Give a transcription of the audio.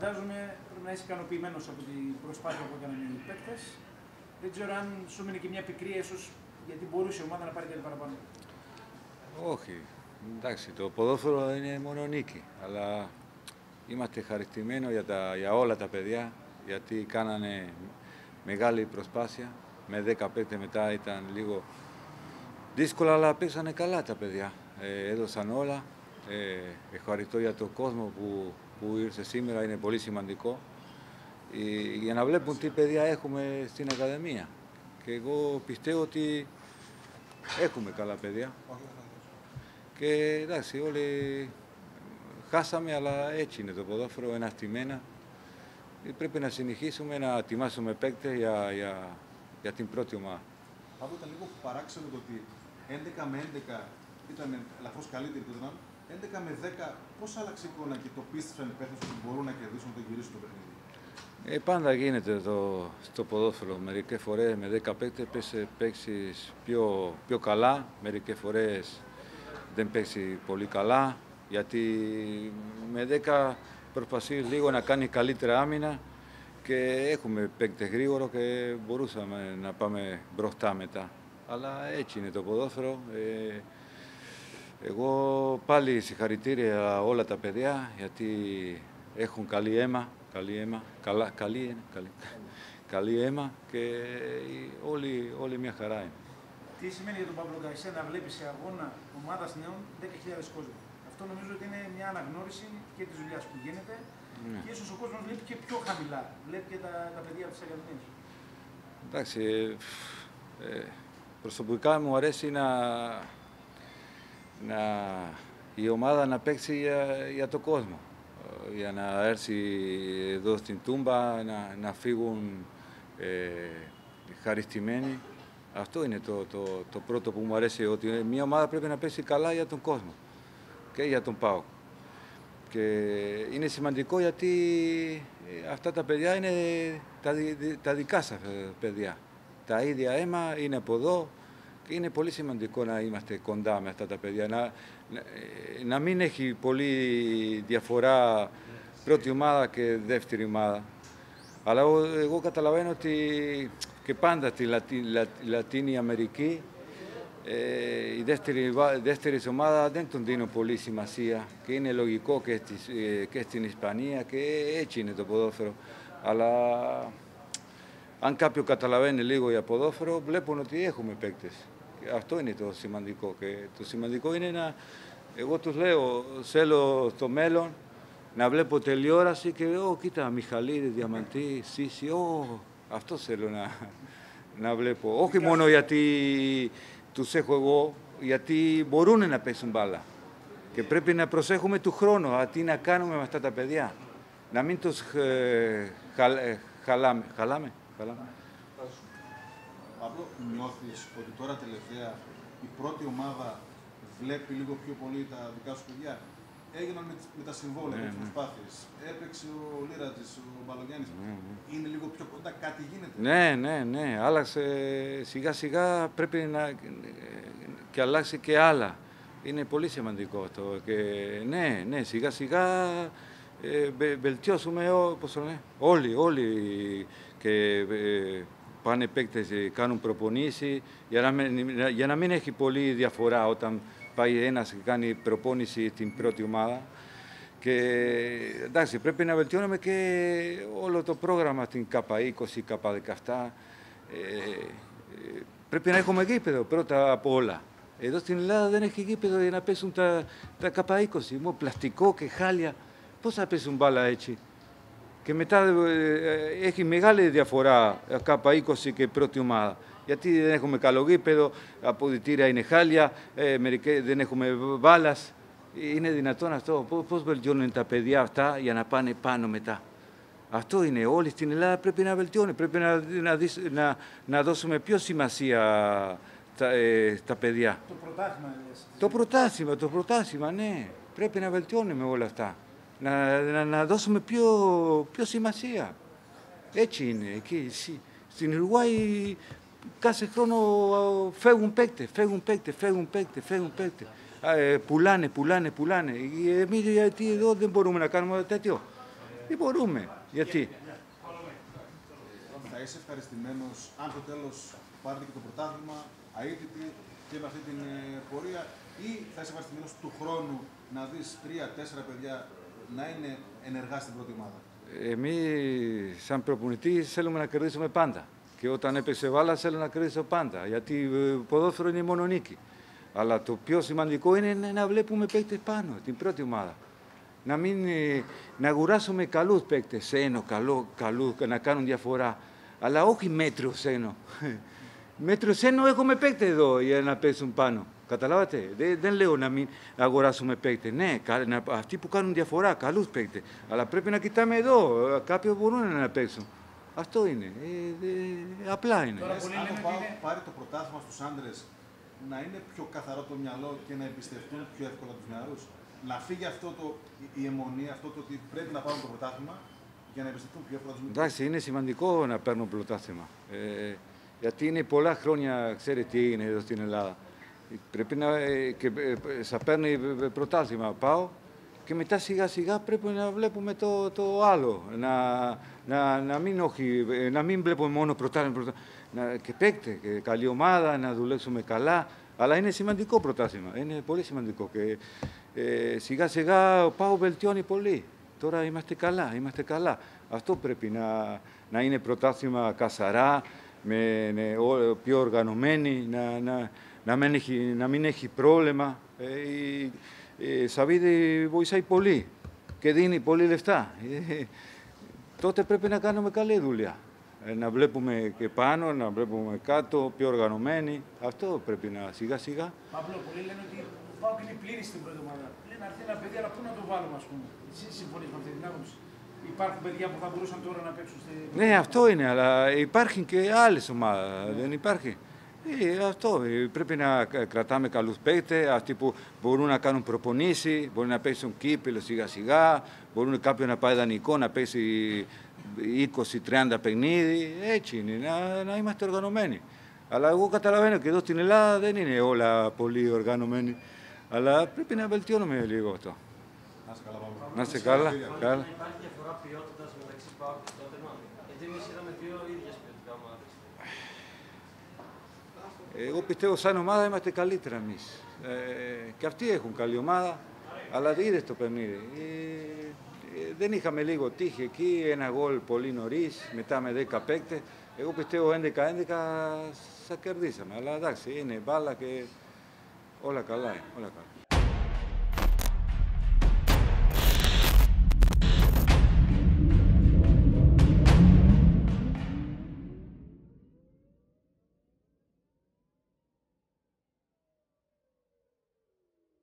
Φαντάζομαι πρέπει να είσαι ικανοποιημένος από την προσπάθεια που έκαναν οι παίκτες. Δεν ξέρω αν σου έμεινε και μια πικρία, ίσως γιατί μπορούσε η ομάδα να πάρει κάτι παραπάνω. Όχι. Εντάξει, το ποδόσφαιρο είναι μόνο νίκη. Αλλά είμαστε χαριτημένοι για όλα τα παιδιά, γιατί κάνανε μεγάλη προσπάθεια. Με 15 μετά ήταν λίγο δύσκολα, αλλά παίξανε καλά τα παιδιά. Έδωσαν όλα. Ευχαριστώ για τον κόσμο που ήρθε σήμερα, είναι πολύ σημαντικό. Για να βλέπουν τι παιδιά έχουμε στην Ακαδημία. Και εγώ πιστεύω ότι έχουμε καλά παιδιά. Και εντάξει, όλοι χάσαμε, αλλά έτσι είναι το ποδόσφαιρο, εναστημένα. Πρέπει να συνεχίσουμε να ετοιμάσουμε παίκτες για την πρώτη ομάδα. Παύλο, ήταν λίγο παράξενο το ότι 11 με 11 ήταν ελαφρώς καλύτερη του δυνάμου. 11 με 10, πώς άλλαξε η εικόνα και το πίστεψαν οι παίκτες ότι μπορούν να κερδίσουν το γυρίσουν το παιχνίδι? Πάντα γίνεται εδώ στο ποδόσφαιρο. Μερικές φορές με 10 παίκτες παίξεις πιο καλά, μερικές φορές δεν παίξει πολύ καλά, γιατί με 10 προσπαθεί λίγο να κάνει καλύτερα άμυνα και έχουμε παίκτες γρήγορο και μπορούσαμε να πάμε μπροστά μετά. Αλλά έτσι είναι το ποδόσφαιρο. Εγώ πάλι συγχαρητήρια όλα τα παιδιά, γιατί έχουν καλή αίμα και όλοι μια χαρά είναι. Τι σημαίνει για τον Παύλο Καϊσέ να βλέπει σε αγώνα ομάδα νέων 10.000 κόσμου? Αυτό νομίζω ότι είναι μια αναγνώριση και τη δουλειά που γίνεται, ναι. Και ίσως ο κόσμος βλέπει και πιο χαμηλά, βλέπει και τα παιδιά της Ακαδημίας. Εντάξει, προσωπικά μου αρέσει η ομάδα να παίξει για τον κόσμο. Για να έρθει εδώ στην Τούμπα, να φύγουν χαριστημένοι. Αυτό είναι το πρώτο που μου αρέσει, ότι μια ομάδα πρέπει να παίξει καλά για τον κόσμο και για τον ΠΑΟΚ. Και είναι σημαντικό, γιατί αυτά τα παιδιά είναι τα δικά σας παιδιά. Τα ίδια αίμα είναι από εδώ και είναι πολύ σημαντικό να είμαστε κοντά με αυτά τα παιδιά. Να μην έχει πολύ διαφορά πρώτη ομάδα και δεύτερη ομάδα. Αλλά εγώ καταλαβαίνω ότι και πάντα στη Λατίνη Αμερική η δεύτερη ομάδα δεν τον δίνουν πολύ σημασία, και είναι λογικό και στην Ισπανία, και έτσι είναι το ποδόσφαιρο. Αλλά αν κάποιο καταλαβαίνει λίγο για ποδόσφαιρο, βλέπουν ότι έχουμε παίκτες. Αυτό είναι το σημαντικό. Και το σημαντικό είναι εγώ τους λέω, θέλω στο μέλλον να βλέπω τηλεόραση και κοίτα, Μιχαλίδη, Διαμαντή, Σίση, αυτό θέλω να βλέπω. Όχι μόνο γιατί τους έχω εγώ, γιατί μπορούν να παίξουν μπάλα. Και πρέπει να προσέχουμε του χρόνου, τι να κάνουμε με αυτά τα παιδιά. Να μην τους χαλάμε. Παύλο, νιώθεις ότι τώρα τελευταία η πρώτη ομάδα βλέπει λίγο πιο πολύ τα δικά σου παιδιά? Έγιναν με τα συμβόλαια, με τις προσπάθειες. Έπαιξε ο Λίρα της, ο Μπαλογιάννης. Είναι λίγο πιο κοντά, κάτι γίνεται. Ναι. Άλλαξε σιγά-σιγά, πρέπει να και αλλάξει και άλλα. Είναι πολύ σημαντικό αυτό. Ναι, σιγά-σιγά βελτιώσουμε όλοι. Και πάνε παίκτες, κάνουν προπονήσεις για να μην έχει πολύ διαφορά όταν πάει ένας και κάνει προπόνηση την πρώτη ομάδα. Και εντάξει, πρέπει να βελτιώνουμε και όλο το πρόγραμμα, την K20, K17. Πρέπει να έχουμε γήπεδο πρώτα απ' όλα. Εδώ στην Ελλάδα δεν έχει γήπεδο για να πέσουν τα K20. Μόνο πλαστικό και χάλια. Πώς θα πέσουν μπάλα έτσι? Και μετά έχει μεγάλη διαφορά K20 και πρώτη ομάδα. Γιατί δεν έχουμε καλό γήπεδο, αποδυτήρια είναι χάλια, δεν έχουμε μπάλας. Είναι δυνατόν αυτό? Πώς βελτιώνουν τα παιδιά αυτά για να πάνε πάνω μετά? Αυτό είναι. Όλοι στην Ελλάδα πρέπει να βελτιώνουν. Πρέπει να δώσουμε πιο σημασία στα παιδιά. Το πρωτάθλημα, ναι. Πρέπει να βελτιώνουμε όλα αυτά. Να δώσουμε πιο σημασία. Έτσι είναι. Εκεί, στην Ουρουγουάη κάθε χρόνο φεύγουν παίκτες. Πουλάνε. Εμείς γιατί εδώ δεν μπορούμε να κάνουμε τέτοιο? Δεν μπορούμε. Γιατί. Θα είσαι ευχαριστημένος αν το τέλος πάρετε και το πρωτάθλημα, αίτητη και με αυτή την πορεία, ή θα είσαι ευχαριστημένος του χρόνου να δεις 3-4 παιδιά να είναι ενεργά στην πρώτη ομάδα? Εμείς, σαν προπονητή, θέλουμε να κερδίσουμε πάντα. Και όταν έπαιξε βάλα, θέλω να κερδίσω πάντα. Γιατί ποδόσφαιρο είναι μόνο νίκη. Αλλά το πιο σημαντικό είναι να βλέπουμε παίκτες πάνω, την πρώτη ομάδα. Να αγοράσουμε καλούς παίκτες, ένο, καλό, να κάνουν διαφορά. Αλλά όχι μέτρος ένο. Μέτρος ένο έχουμε παίκτες εδώ για να παίξουν πάνω. Καταλάβατε, δεν λέω να μην αγοράσουμε παίκτες. Ναι, αυτοί που κάνουν διαφορά, καλούς παίκτες. Αλλά πρέπει να κοιτάμε εδώ, κάποιοι μπορούν να παίξουν. Αυτό είναι, απλά είναι. Αν πάρει το πρωτάθλημα στους άντρες, να είναι πιο καθαρό το μυαλό και να εμπιστευτούν πιο εύκολα τους νεαρούς. Να φύγει αυτό η αιμονία, αυτό το ότι πρέπει να πάρουν το πρωτάθλημα για να εμπιστευτούν πιο εύκολα τους νεαρούς. Εντάξει, είναι σημαντικό να παίρνουν πρωτάθλημα. Γιατί είναι πολλά χρόνια, ξέρετε τι είναι εδώ στην Ελλάδα. Πρέπει να σα παίρνει πρωτάθλημα, πάω. Και μετά σιγά σιγά πρέπει να βλέπουμε το άλλο. Να μην βλέπουμε μόνο πρωτάθλημα. Και παίκτε, και καλή ομάδα, να δουλέψουμε καλά. Αλλά είναι σημαντικό πρωτάθλημα. Είναι πολύ σημαντικό. Και, σιγά σιγά ο ΠΑΟΚ βελτιώνει πολύ. Τώρα είμαστε καλά, είμαστε καλά. Αυτό πρέπει να είναι πρωτάθλημα καθαρά, πιο οργανωμένοι, να μην έχει πρόβλημα. Σαβίδη βοηθάει πολύ και δίνει πολύ λεφτά. Τότε πρέπει να κάνουμε καλή δουλειά. Να βλέπουμε και πάνω, να βλέπουμε κάτω, πιο οργανωμένοι. Αυτό πρέπει να σιγά σιγά. Παύλο, πολλοί λένε ότι ο ΠΑΟΚ είναι πλήρης στην πρώτη ομάδα. Λένε αρθεί ένα παιδί, αλλά πού να το βάλουμε, ας πούμε. Εσείς συμφωνείς με αυτή την άποψη? Υπάρχουν παιδιά που θα μπορούσαν τώρα να παίξουν στη... Ναι, αυτό είναι, αλλά υπάρχουν και άλλες ομάδες, δεν υπάρχει. Αυτό πρέπει να κρατάμε καλούς παίκτες, αυτοί που μπορούν να κάνουν προπονήσεις, μπορούν να παίξουν κύπελο σιγά σιγά, μπορούν κάποιον να πάει δανεικό να παίξει 20-30 παιχνίδι, έτσι είναι, να είμαστε οργανωμένοι. Αλλά εγώ καταλαβαίνω και εδώ στην Ελλάδα δεν είναι όλα πολύ οργανωμένοι, αλλά πρέπει να βελτιώνουμε λίγο αυτό. Να είστε καλά. Υπάρχει διαφορά ποιότητας μεταξύ ΠΑΟΚ και Τότεναμ? Γιατί εμείς είδαμε δύο ίδιες ποιοτικά ομάδες. Εγώ πιστεύω σαν ομάδα είμαστε καλύτερα εμείς. Και αυτοί έχουν καλή ομάδα, αλλά είδες το παιχνίδι. Δεν είχαμε λίγο τύχη εκεί, ένα γκολ πολύ νωρίς, μετά με 10 παίκτες. Εγώ πιστεύω 11-11 θα κερδίσαμε, αλλά εντάξει, είναι μπάλα και όλα καλά.